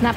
Nạp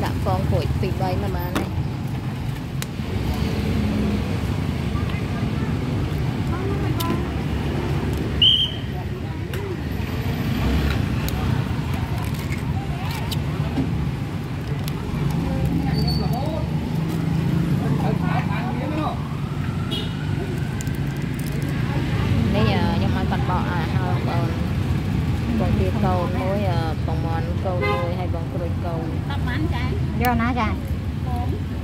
Đã con khỏi bị bay mà này. Giờ ná chàng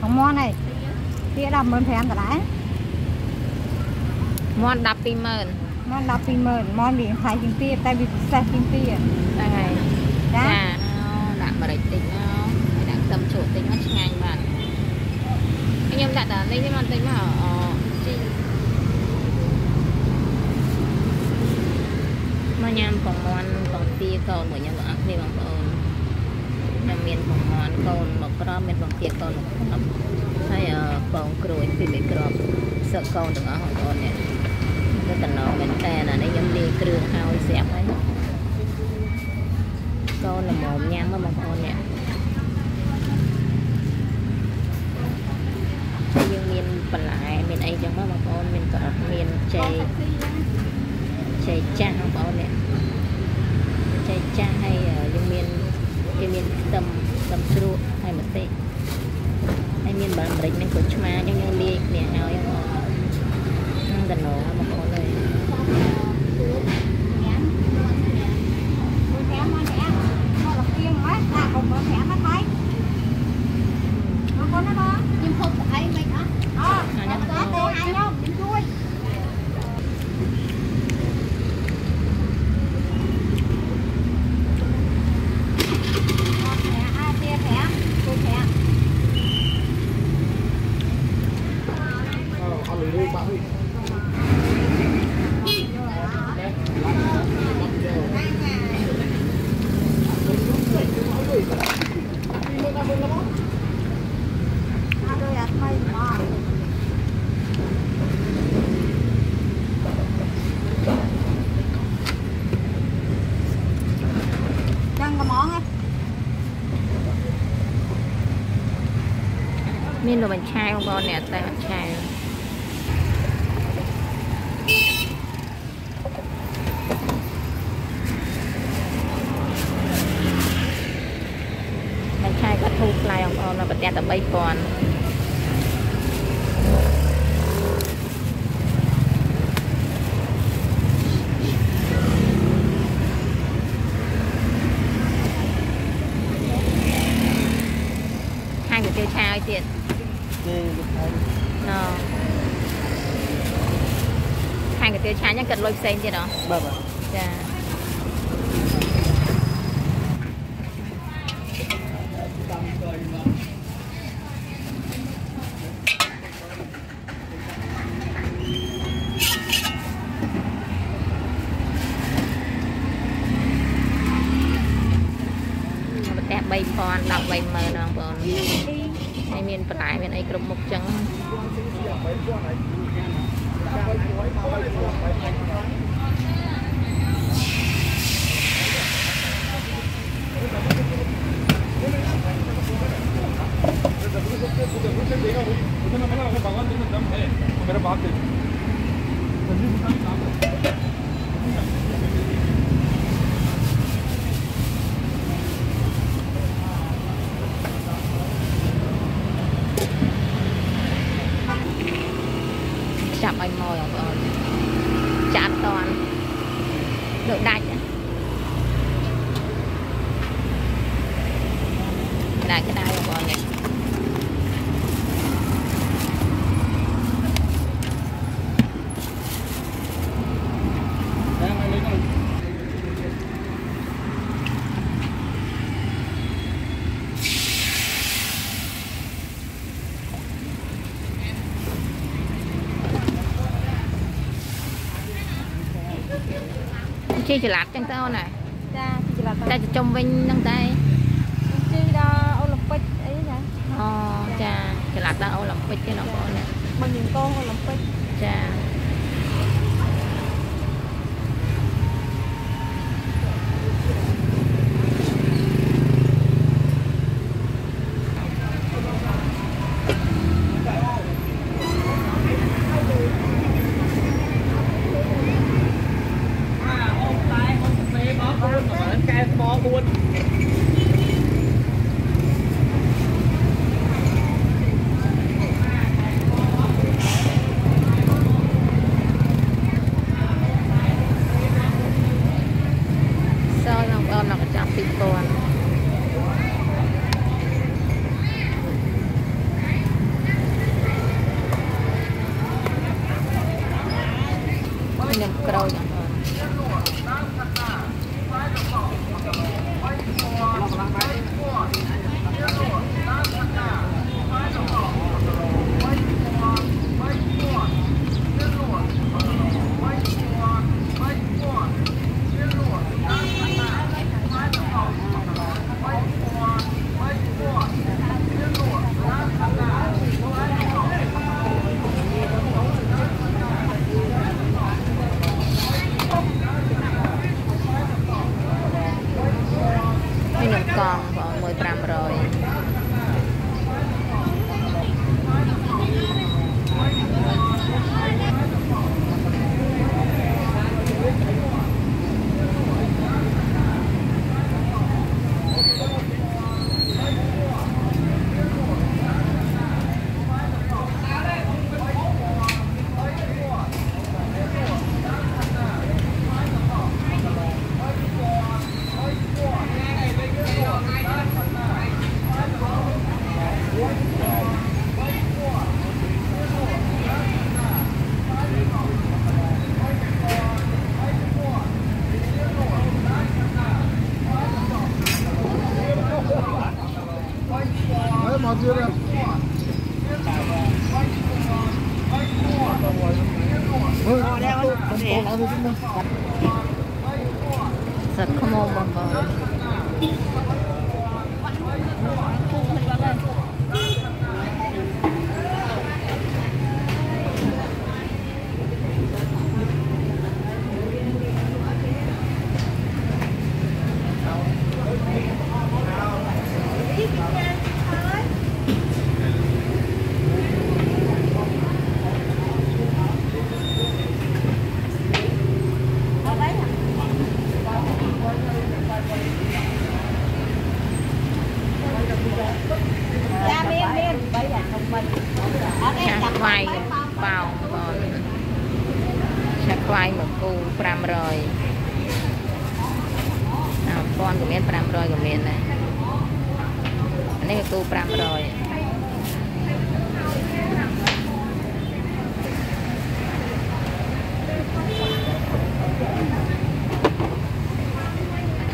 không món này tía đập mơn phèm thật đấy món đập pin mơn món biển thái kinh tía tại vì xe kinh tía đang ngày đã đạm mà đẩy tính đạm tầm chỗ tính mất ngày bạn anh em đặt ở đây cho con tính mà nhằm còn món còn tía còn bởi nhằm ăn thì bằng còn nhằm miền còn món còn ก็กระเม็ดบางเทียก็ nên là mình chai không con nè, tay mình chai có thu lại không con là bật đèn tập bay còn hai người chơi chai tiền hai cái tiêu chai nhá cật lôi xanh thế đó. Vâng ạ. Dạ. Bật bay con đọc bay mờ nó con. มีมีปลายมีไอ้กรมมุกจัง chạm anh mồi chạm toàn đợi đạch đạch cái đai của con này Hãy subscribe cho kênh Ghiền Mì Gõ để không bỏ lỡ chi chỉ lạt chẳng tao này ta chỉ trong vinh năng tay chi đó Olympic ấy nè cha chỉ lạt đó Olympic cái nào coi nè bằng những con Olympic cha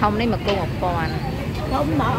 không đấy mà cô một con không mà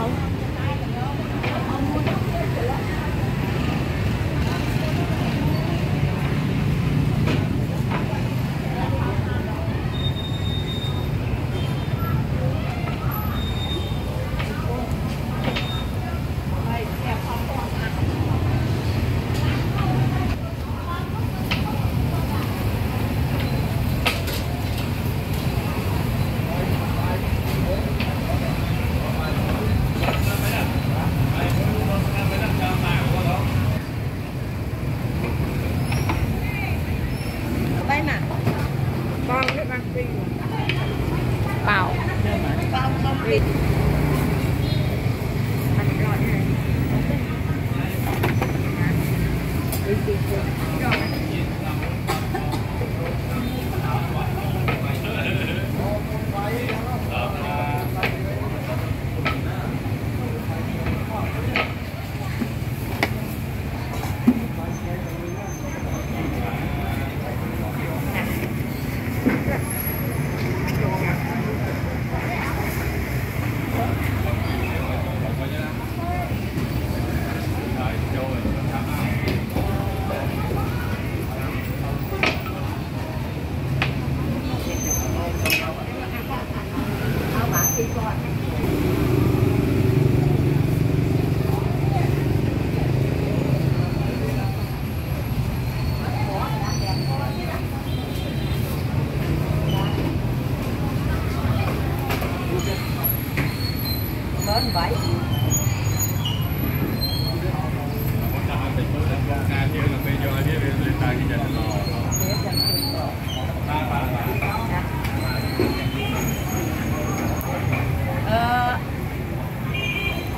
lên vậy.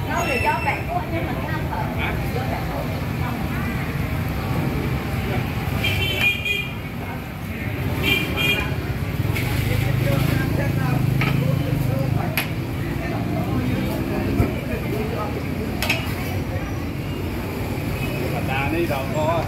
Nó là do bạn của anh em mình ăn hả? Đâu có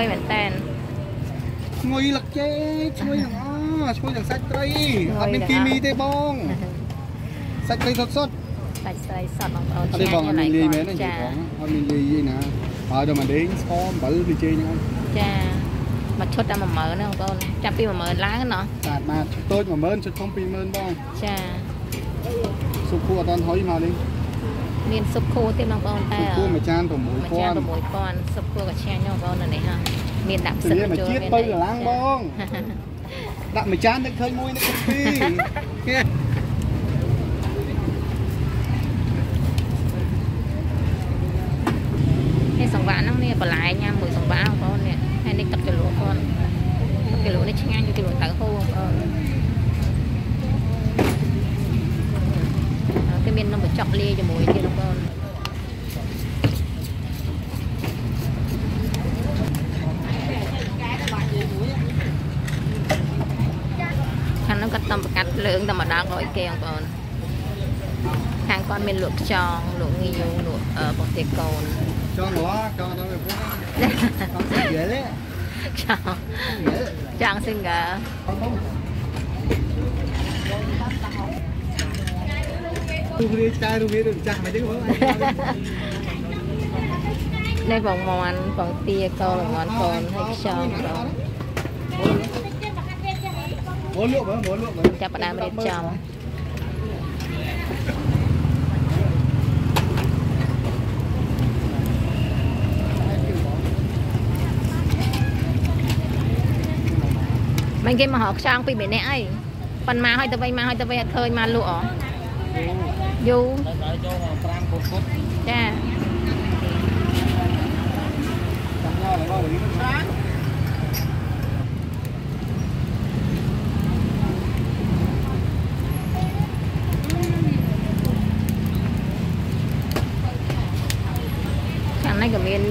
ngồi mình tan ngồi lật chơi chui thằng sạch đây ở bên Kimi tây bông sạch đây thật sốt sạch đây sạch bằng tay bông mình đi bé này con mình đi nè rồi mà đến con bự đi chơi nha cha mà chốt ra mà mở nữa không con cha pi mà mở lá nó sạch mà tôi mà mơn chốt không pi mơn bông cha súp khô toàn hỏi mà đi miền súp khô tiếp nông con ta súp khô mà chan tổ mũi con súp khô cả chan nhau con này ha miền đạm sừng mà chiết bơi là lang bông đạm mà chan được hơi môi nó không đi cái sòng ván không nè còn lại nha mùi sòng ván không con nè hay nên tập cái lúa con cái lúa này chanh ngang như cái lúa táo khô không con cái miền nó một chọc lia cho mùi kia con khăn nó cắt tầm cắt lượng tầm mà đang gọi kia con hàng con miền luộc tròn luộc nhiều luộc ở bột tiệc cồn cho nó chọn xinh gà đây còn món còn tia con là món con hay xong rồi chắc bạn đang bên trong mình kia mà họ sang pin bên này ấy phần mà hơi tơ vây hơi mà lụa vô cha khăn này có miên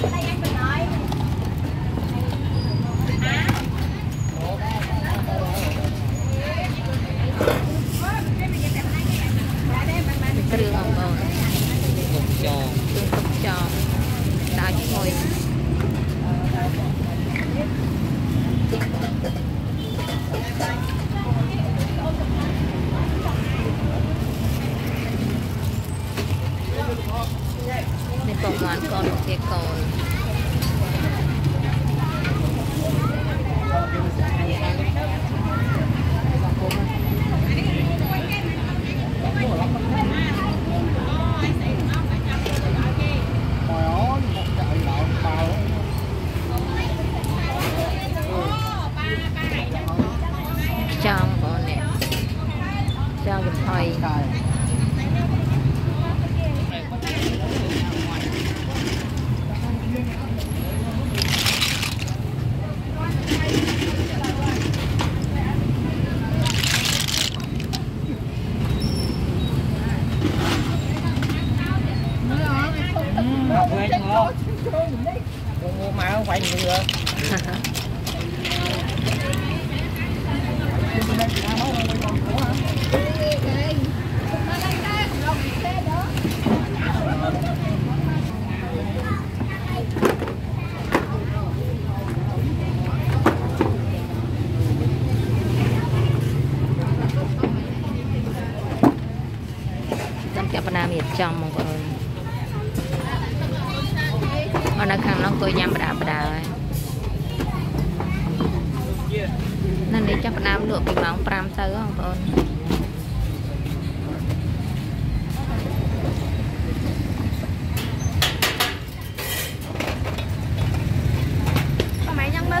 Hãy subscribe cho kênh Ghiền Mì Gõ để không bỏ lỡ những video hấp dẫn. phải như vậy. Trong một người mà nó khăn nó coi nhầm bà đà nên đi cho bà đà được bị mỏng pram tới không con mẹ nhăn mới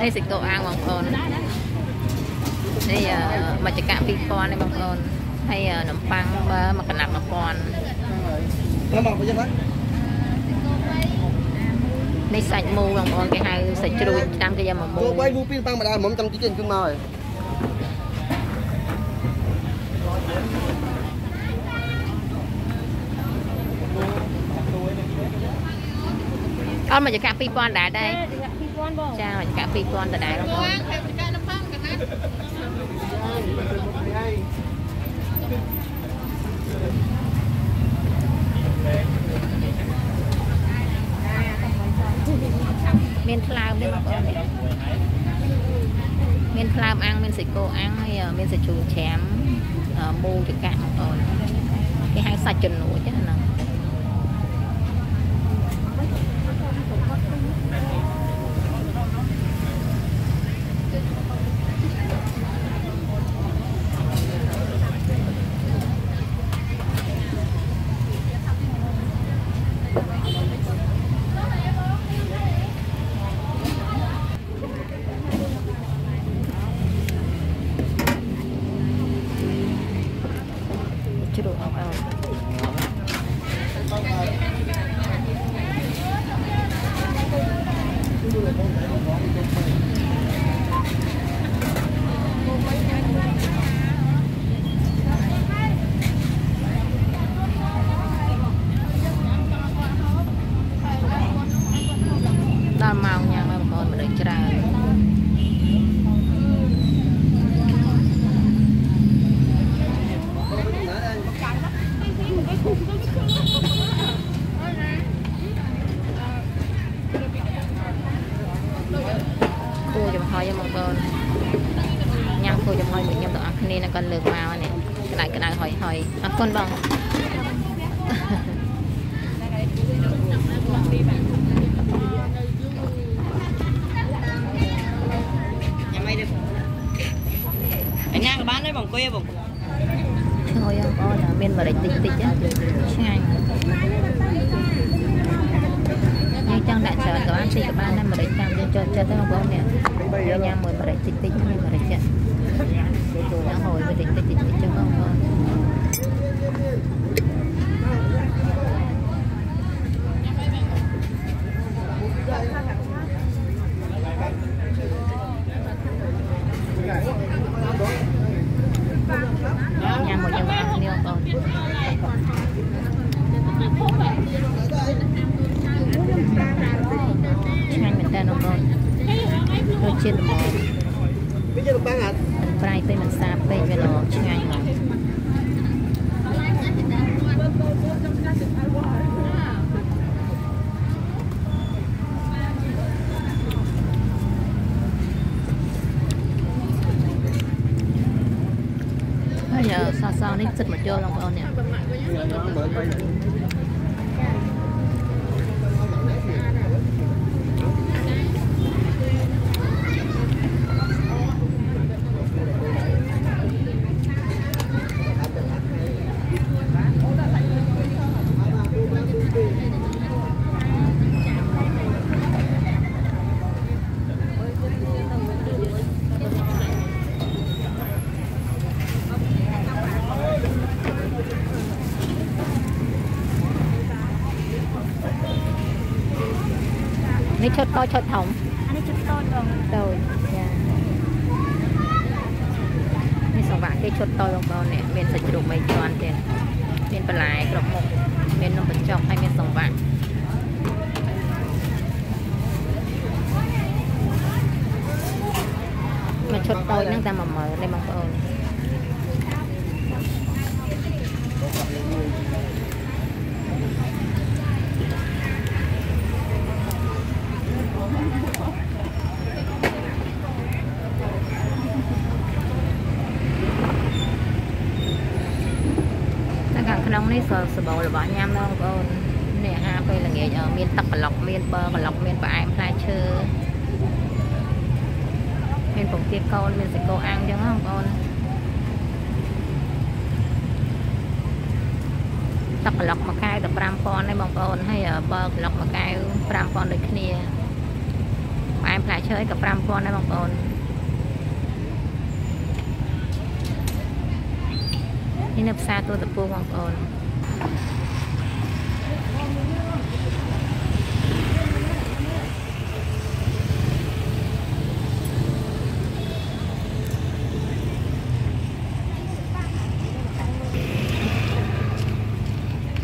đây dịch độ ăn bằng con đây mà chỉ cả phi con này bằng con hay nấm pang mà cả nặng bằng con đây sạch mù bằng con cái hai sạch chui tam cái gì mà mù quay vu phi pang mà đang muốn trong chương trình mời con mà chỉ cả phi con đã đây cha mà cả phi con tại đại không con bên pha ăn bên sạch cô ăn hay bên sạch chuồng chém mua thì cả một con cái hai sạch chân nổi chứ nào con bằng anh ngang bán đấy bằng quê bằng thôi con là bên bà đấy tịch á ngay như trang đại sở có ăn tịch các bạn em bà đấy làm cho tới không nè như nhà mời bà đấy tịch như bà đấy chuyện nó hồi bà đấy tịch cho con sao nên giật một chỗ lòng con nè นี่ชดก็ชดหอมอันนี้ชดต้นลงโดยนี่สองบาทที่ชดต้นลงตอนเนี่ยเมียนสจุดไม่จวนเดียนเมียนปลายกรอบหมกเมียนนมเป็นจอกให้เมียนสองบาทมาชดต้นนั่งตามมาเมื่อในบางคนน้องนี่สบสบหรือบ่ย่ำน้องก็เนี่ยฮะไปละเงี้ยเมียนตักกระหลอกเมียนเบอร์กระหลอกเมียนปลายปลายเชือเมียนผมเตี้ยก้อนเมียนใส่ก้อนอังจังน้องก้อนตักกระหลอกมาไกลแต่ปรามปอนให้บางก้อนให้เบอร์กระหลอกมาไกลปรามปอนเลยขี้เนี่ยปลายปลายเชือกับปรามปอนให้บางก้อนนี่นับซาตัวตะปูของโอน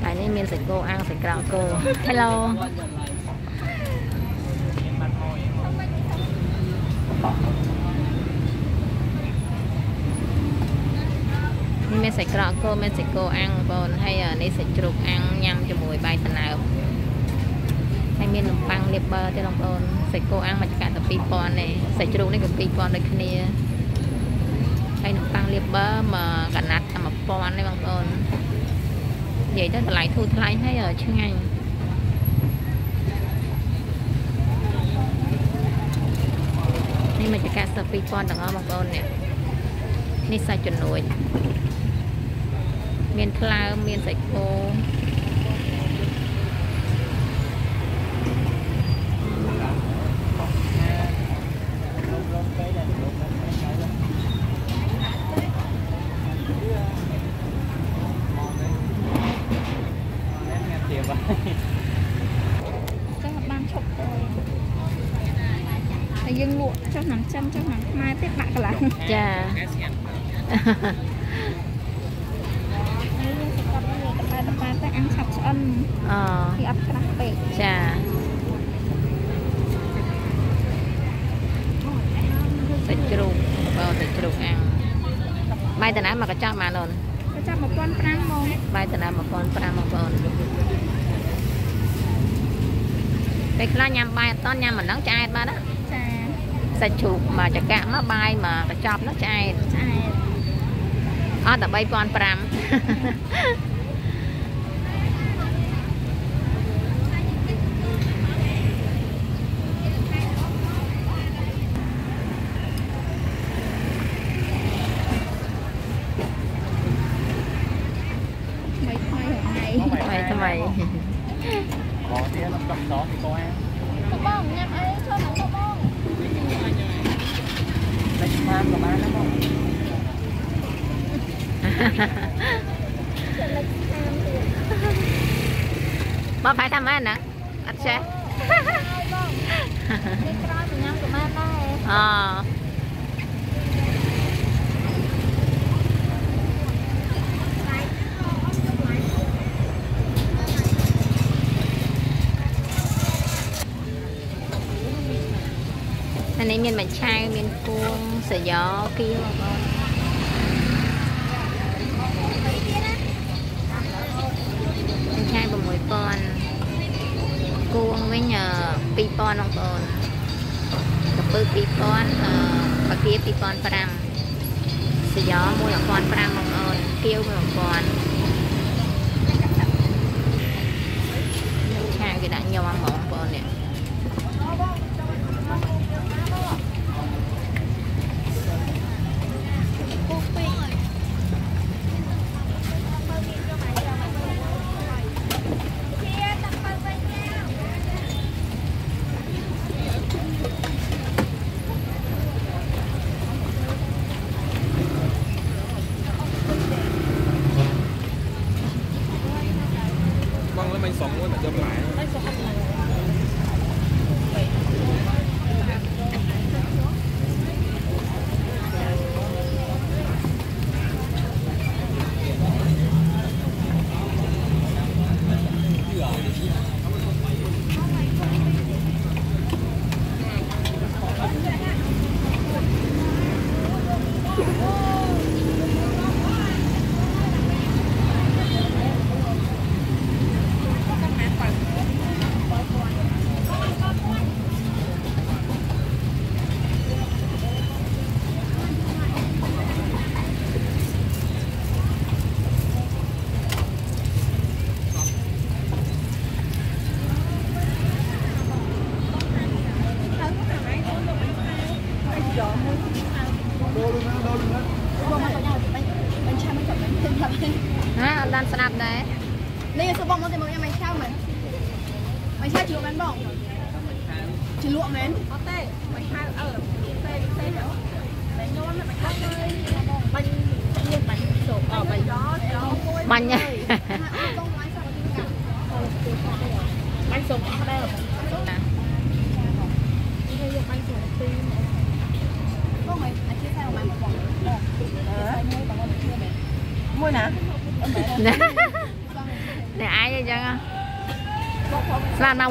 อันนี้มีใส่โกอ้างใส่กลางโกฮัลโหลไม่ใส่กรอกโก้ไม่ใส่โก้อังบนให้ในใส่จุกอังยำจมูกใบตะนาวให้เมียนลำปังเล็บเบอร์ที่ลำบนใส่โก้อังมาจากการตะปีปอนเลยใส่จุกนี่กับปีปอนเลยคืนนี้ให้ลำปังเล็บเบอร์มากันนัดทำมาปอนเลยบางคนใหญ่ได้หลายทูทลายให้ชื่อไงนี่มาจากการตะปีปอนต่างบางคนเนี่ยนี่ใส่จุนวยเมียนคลาเมียนใส่โกก็บ้านชกเลยยังลวกเจ้าหนังจำเจ้าหนังมาเต็มปากกันละจ้าที่อัพคณะเปกจ้าใส่จุกเบาใส่จุกอังใบตะน้ำมากระจับมาโดนกระจับมาปอนปลางมองใบตะน้ำมาปอนปลางมาปอนไปคล้ายยำใบตอนยำเหมือนน้องชายมานะใส่จุกมาจะกะมาใบมากระจับน้องชายอ๋อแต่ใบปอนปลางบ่ไปทำอะไรนะอัดเชฟไม่กล้าถึงน้ำกับแม่ได้อ๋ออันนี้มีนมันชายมีนพวงเสือยอกี้ปอนกูงไว้เนอปีปอนองปอนกระปือปีปอนปากเกี๊ยปีปอนปรำสยอมวยปอนปรำองปอนเกี้ยวมวยปอนชางกี่ด่านยาวมองปอนเนี่ยสองม้วนเหมือนเดิมหลาย mặt đấy. Đây là số bông nó thì mày mày sao mày? Mày sao chỉ luộc bánh bông? Chỉ luộc mến. Mày sao ở tê nữa? Mày nhon mày khóc ơi. Bánh nhiên bánh sổ ở bánh đó đó. Bánh nha. Bánh sổ ở đây rồi. Bánh sổ tươi. Có mày chia tay mày một bông. Mua nè. Nè ai vậy chăng á? Là nào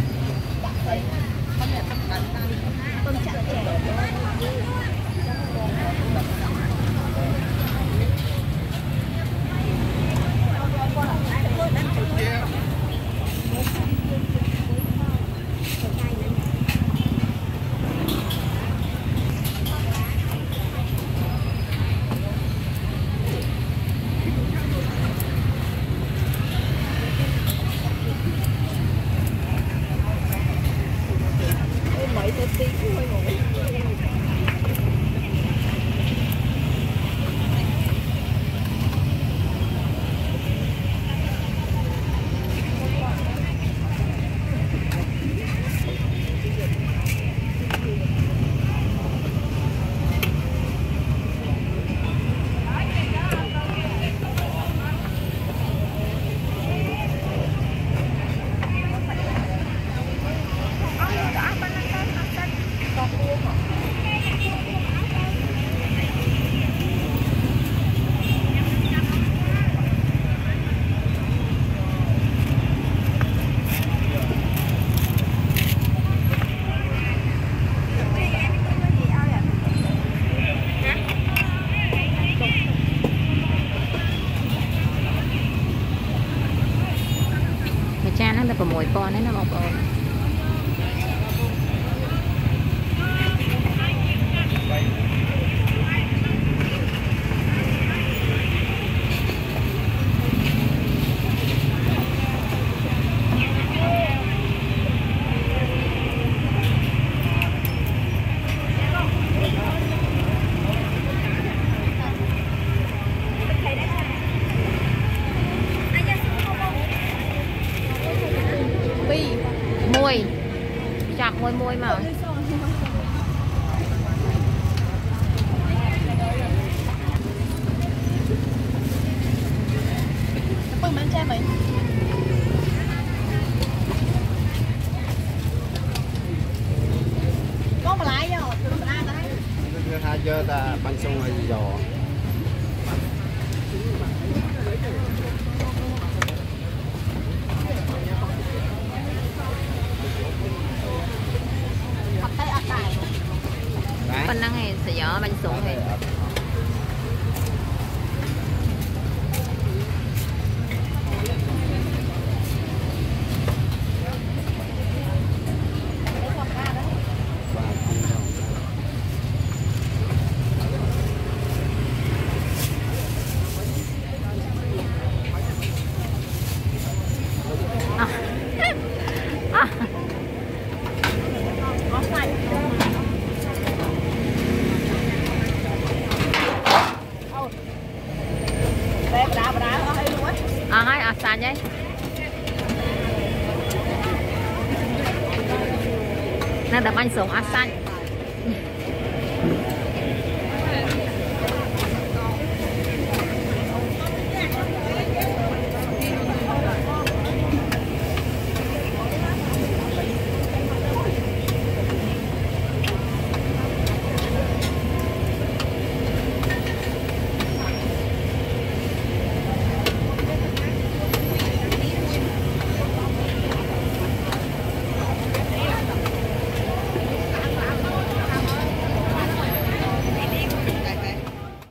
Con đấy nó bọc rồi. Môi mà bưng bánh cho mình. Có mà lái vô, tụi nó ra đấy. Đưa hai giờ ta bánh xong rồi giò. Con nắng này sẽ gió bánh xuống này. Nó đập anh xuống áp xanh.